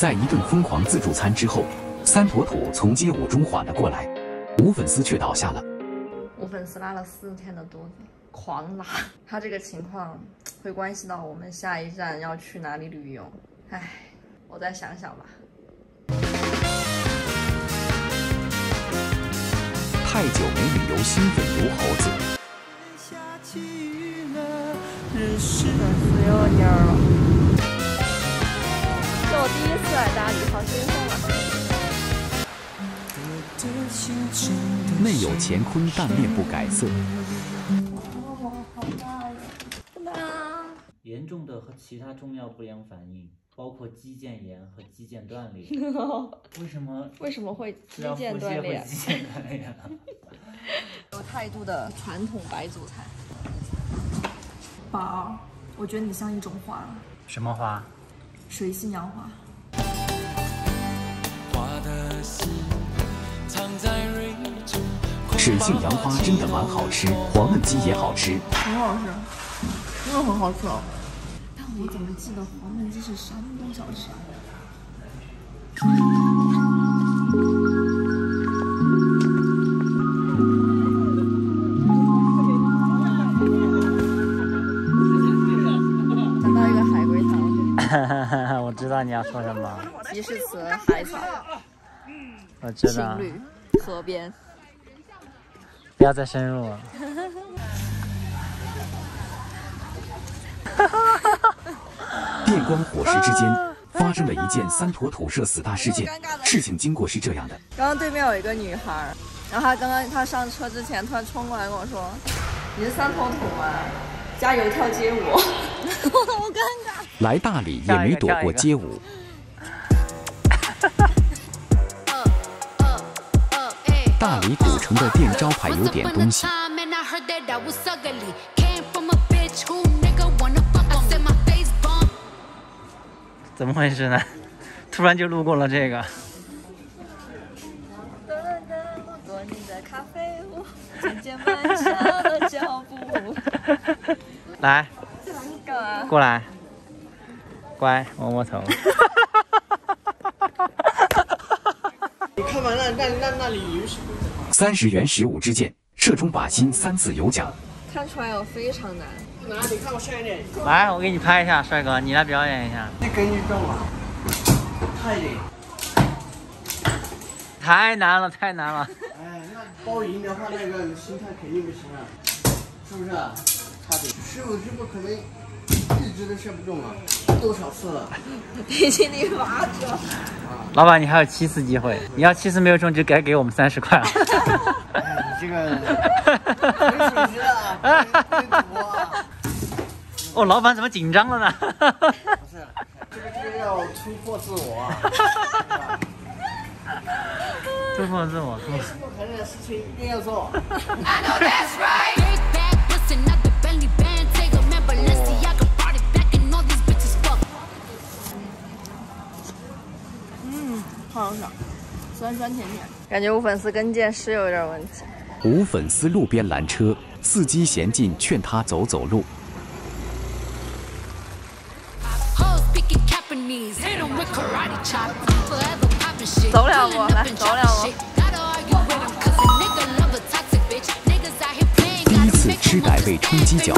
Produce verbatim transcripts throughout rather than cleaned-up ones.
在一顿疯狂自助餐之后，三坨土从街舞中缓了过来，吴粉丝却倒下了。吴粉丝拉了四天的肚子，狂拉。他这个情况会关系到我们下一站要去哪里旅游。唉，我再想想吧。太久没旅游，兴奋如猴子。粉丝又蔫了。 这我第一次来大理，好兴奋啊！内有乾坤，但面不改色。哦，好大呀！哇！严重的和其他重要不良反应包括肌腱炎和肌腱断裂。为什么？为什么会肌腱断裂？肌腱断裂。有态度的传统白族菜。宝儿，我觉得你像一种花。什么花？ 水性杨花。水性杨花真的蛮好吃，黄焖鸡也好吃，很好吃，真的很好吃。但我怎么记得黄焖鸡是山东小吃啊？想到一个海龟汤。 我知道你要说什么。集市词海草，我知道。情侣河边。不要再深入了。电光火石之间发生了一件三坨土社死大事件。事情经过是这样的：刚刚对面有一个女孩，然后她刚刚她上车之前突然冲过来跟我说：“你是三坨土吗？加油跳街舞。”我好尴尬。 来大理也没躲过街舞。大理古城的店招牌有点东西。怎么回事呢？突然就路过了这个。做你的咖啡屋，渐渐迈向了脚步。来，过来。 乖，摸摸头。你看完了，那那那鲤鱼是三十元十五支箭，射中靶心三次有奖。看出来我非常难。来，你看我帅一点。来，我给你拍一下，帅哥，你来表演一下。那根运动啊，快一点。太难了，太难了。哎，那包赢的话，那个心态肯定不行啊，是不是？差点。十五支不可能一直都射不中啊。 多少次了？已经第八次了。老板，你还有七次机会，你要七次没有中，就该给我们三十块了。哎、你这个没水平啊！哦，老板怎么紧张了呢？不是，这个这个要突破自我啊！突破自我，突破自我，这个事情一定要做。好爽，酸酸甜甜，感觉吴粉丝跟腱是有点问题。吴粉丝路边拦车，司机娴静劝他走走路。走了我，来走了我。第一次吃傣味冲鸡脚。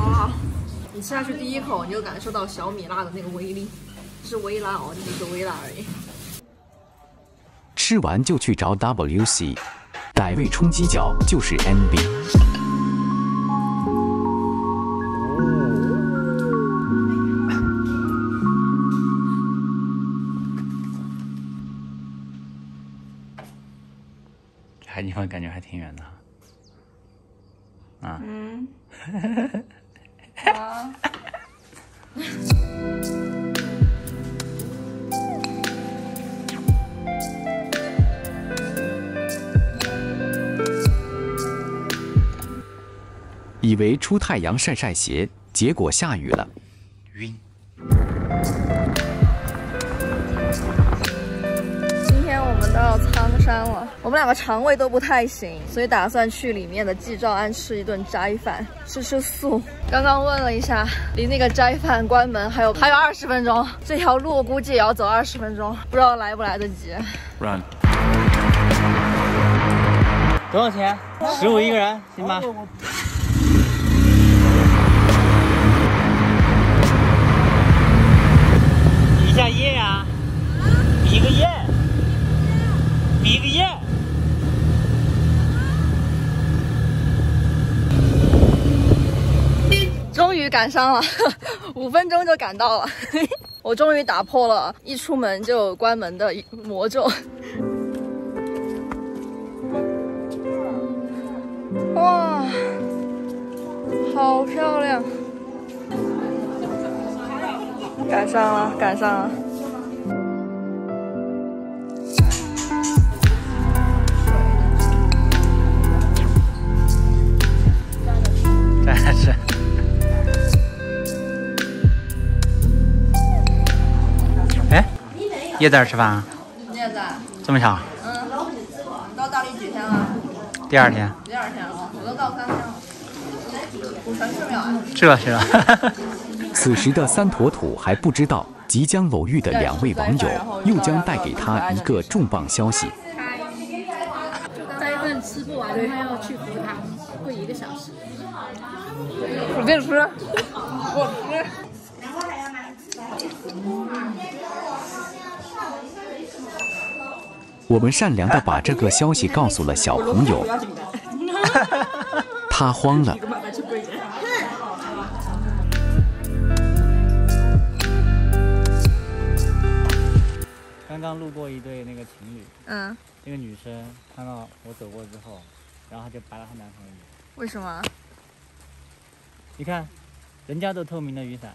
哇！ 你下去第一口，你就感受到小米辣的那个威力，是微辣哦，只是微辣而已。吃完就去找 W C， 傣味冲鸡脚就是 M B。这地方感觉还挺远的，啊。嗯。啊！以为出太阳晒晒鞋，结果下雨了，晕。今天我们。到苍山了，我们两个肠胃都不太行，所以打算去里面的纪照庵吃一顿斋饭，吃吃素。刚刚问了一下，离那个斋饭关门还有还有二十分钟，这条路估计也要走二十分钟，不知道来不来得及。Run。多少钱？十五一个人，行吗？ 比个耶，比个耶！终于赶上了，五分钟就赶到了。我终于打破了一出门就关门的魔咒。哇，好漂亮！赶上了，赶上了。 哎，叶子吃饭啊？叶子这么巧？嗯，你到大理几天了？第二天。第二天了，我都到三天了。我全吃不了啊。这是吧？此时的三坨土还不知道，即将偶遇的两位网友又将带给他一个重磅消息。带饭吃不完，他要去服他，跪一个小时。 我给你吃，我吃。我们善良的把这个消息告诉了小朋友，他慌了。刚刚路过一对那个情侣，嗯，那个女生看到我走过之后，然后她就白了她男朋友。为什么？ 你看，人家都透明的雨伞。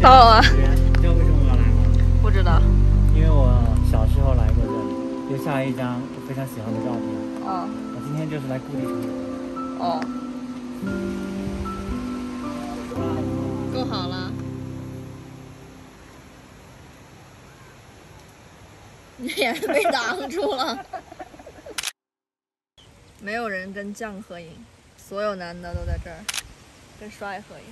到了，到了。你知道为什么我要来吗？不知道。因为我小时候来过这里，留下了一张我非常喜欢的照片。哦。我今天就是来故地重游。哦。嗯 够好了，你也是被挡住了。没有人跟酱合影，所有男的都在这儿跟帅合影。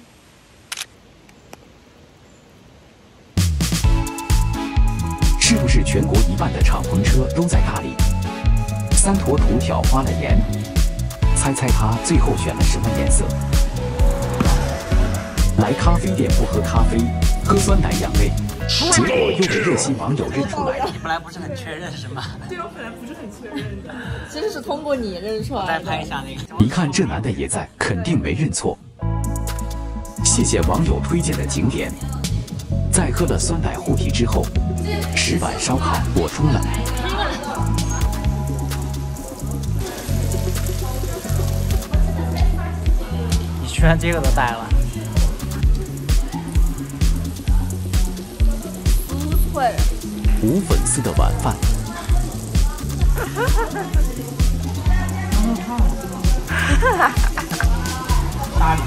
是不是全国一半的敞篷车都在大理？三坨土挑花了颜，猜猜他最后选了什么颜色？ 来咖啡店不喝咖啡，喝酸奶养胃，结果又被热心网友认出来了。你们来不是很确认是吗？对，我本来不是很确认的，其实是通过你认出来。再拍一下那个。一看这男的也在，肯定没认错。谢谢网友推荐的景点。在喝了酸奶护体之后，石板烧烤我输了。你居然这个都带了。 无粉丝的晚饭，大理。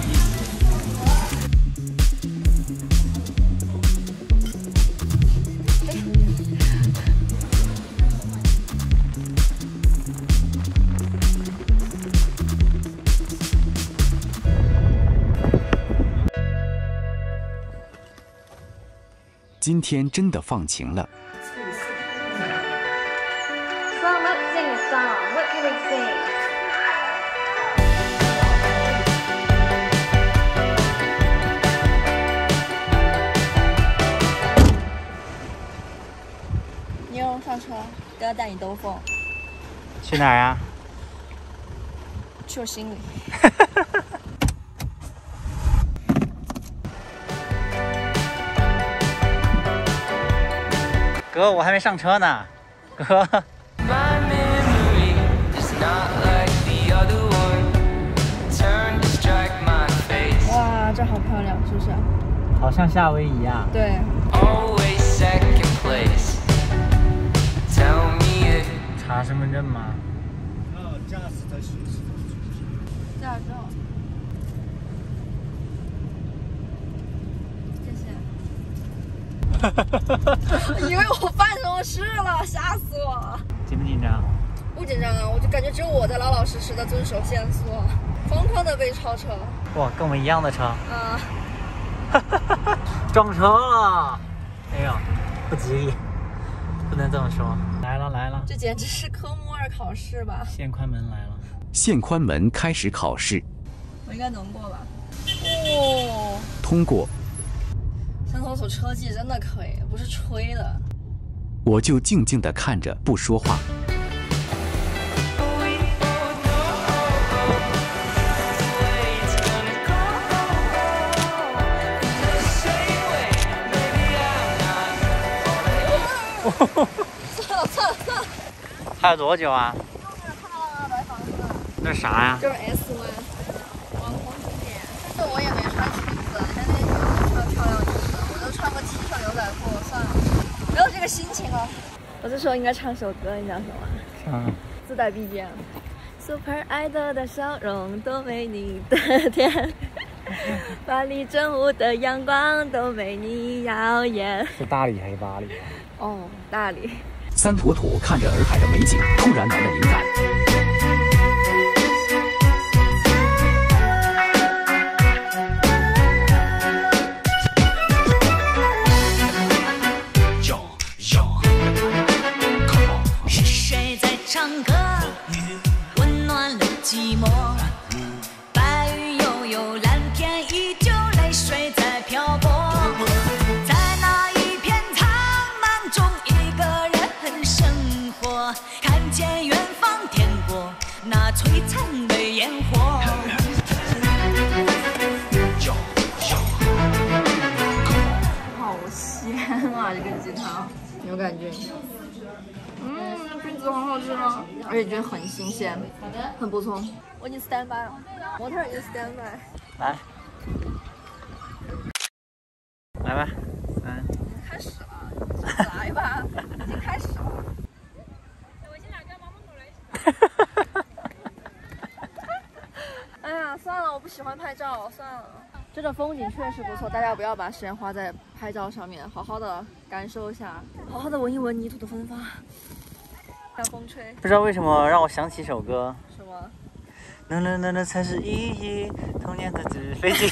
今天真的放晴了。 你用上车，不要带你兜风。去哪儿啊？去我心里。哥，我还没上车呢，哥。 哇，这好漂亮，是不是？好像夏威夷啊。对。查身份证吗？要驾驶才行。驾照。谢谢。哈哈哈哈哈！以为我犯什么事了，吓死我了。紧不紧张？不紧张啊，我就感觉只有我在老老实实的遵守限速，疯狂的被超车。哇，跟我们一样的车。啊、嗯。 撞车了！哎呦，不吉利，不能这么说。来了来了，这简直是科目二考试吧？限宽门来了，限宽门开始考试。我应该能过吧？哦，通过。三重组车技真的可以，不是吹的。我就静静的看着，不说话。 错了错了错了！还有多久啊？后面看到白房子。那啥呀？就是 S 湾，网红景点。但是我也没穿裙子，人家女生穿漂亮衣服，我都穿个 T 恤牛仔裤，算了，没有这个心情了。我这时候应该唱首歌，你想什么？唱。自带 B G M。Super Idol 的笑容都没你的甜，巴黎正午的阳光都没你耀眼。是大理还是巴黎？ 哦， oh, 大理。三坨坨看着洱海的美景，突然来了灵感。是谁在唱歌？温暖了寂寞。白云悠悠，蓝天依旧，泪水在漂泊。 璀璨的烟火。好鲜啊，这个鸡汤有感觉。嗯，菌子好好吃啊，而且觉得很新鲜，很不错。我已经 stand by 了，模特已经 stand by。来，来吧，三。开始了，来吧，已经开始了。算了，我不喜欢拍照，算了。这个风景确实不错，大家不要把时间花在拍照上面，好好的感受一下，好好的闻一闻泥土的芬芳，让风吹。不知道为什么让我想起一首歌，什么？能能能能才是意义，童年的纸飞机。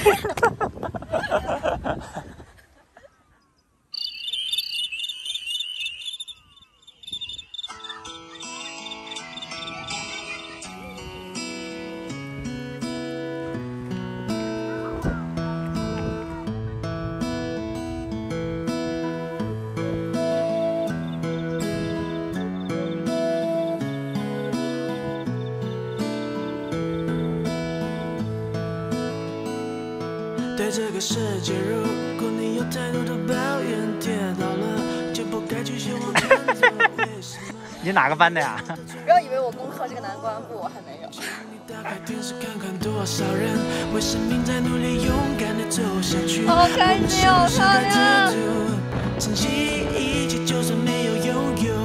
对这个世界，如果你有太多的抱怨，跌倒了就不该继续往前走。你哪个班的呀？不要以为我功课这个难关不，我还没有。好开心哦，漂亮！曾经一起，就算没有拥有。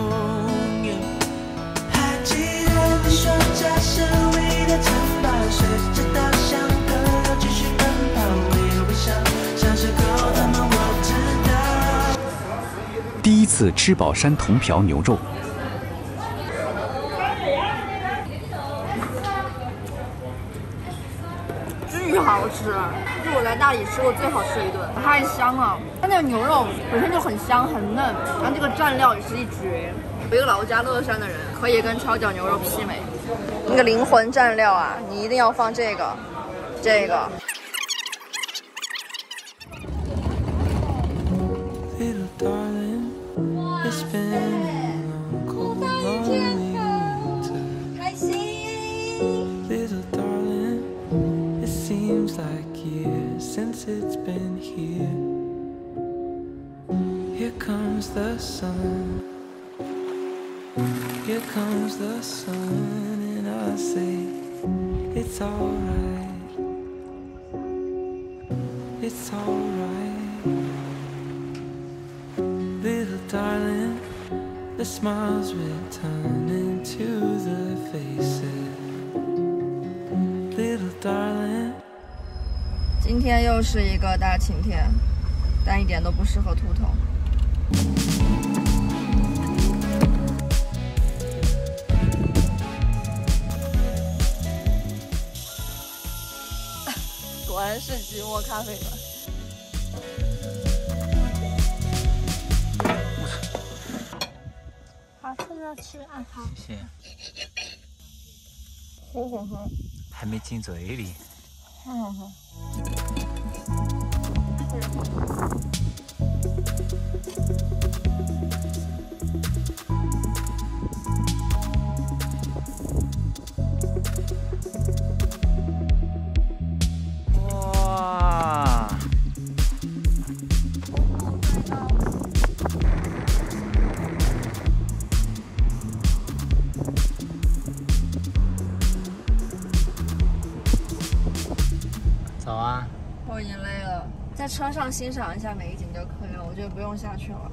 还记得你说家是唯一的城堡，随着稻香河流继续奔跑。 第一次吃饱山铜瓢牛肉，巨好吃，是我来大理吃过最好吃的一顿，太香了。它那个牛肉本身就很香很嫩，然后这个蘸料也是一绝。我一个老家乐山的人，可以跟炒脚牛肉媲美。那个灵魂蘸料啊，你一定要放这个，这个。the smiles return into the faces. Little darling. 今天又是一个大晴天，但一点都不适合秃头。果然是即墨咖啡馆。 要吃啊！好，谢谢。好好喝，还没进嘴里。好好喝。哇！早啊！我已经累了，在车上欣赏一下美景就可以了，我觉得不用下去了。